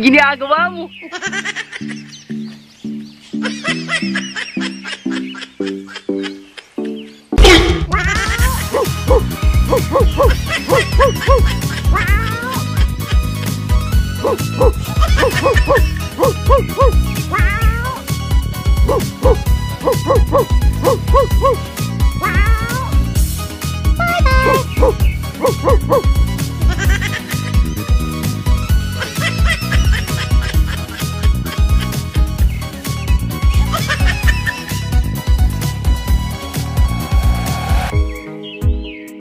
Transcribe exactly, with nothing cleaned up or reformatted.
Gini agamamu.